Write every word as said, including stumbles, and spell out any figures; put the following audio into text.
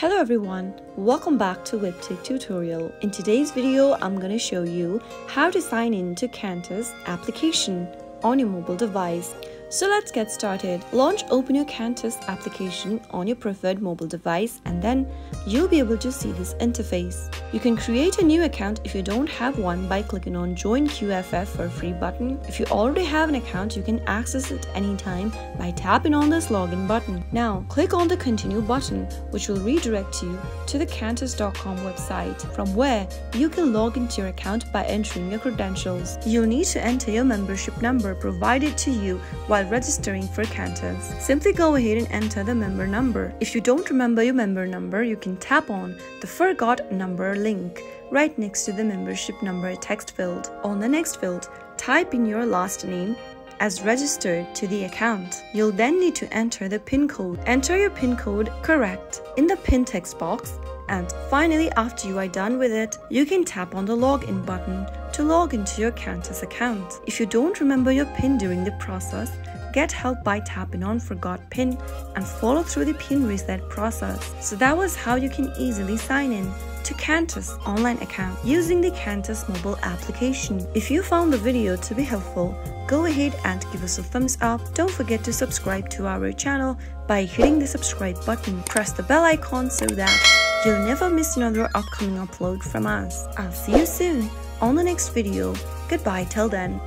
Hello everyone, welcome back to WebTech tutorial. In today's video, I'm going to show you how to sign in to Qantas application on your mobile device. So let's get started. Launch open your Qantas application on your preferred mobile device and then you'll be able to see this interface. You can create a new account if you don't have one by clicking on Join Q F F for free button. If you already have an account, you can access it anytime by tapping on this login button. Now, click on the Continue button, which will redirect you to the Qantas dot com website, from where you can log into your account by entering your credentials. You'll need to enter your membership number provided to you while registering for Qantas. Simply go ahead and enter the member number. If you don't remember your member number, you can tap on the Forgot Number link right next to the membership number text field. On the next field, type in your last name as registered to the account. You'll then need to enter the PIN code. Enter your PIN code correct in the PIN text box, and finally, after you are done with it, you can tap on the login button to log into your Qantas account. If you don't remember your PIN during the process, get help by tapping on Forgot PIN and follow through the PIN reset process. So that was how you can easily sign in to Qantas online account using the Qantas mobile application. If you found the video to be helpful, go ahead and give us a thumbs up. Don't forget to subscribe to our channel by hitting the subscribe button. Press the bell icon so that you'll never miss another upcoming upload from us. I'll see you soon on the next video. Goodbye till then.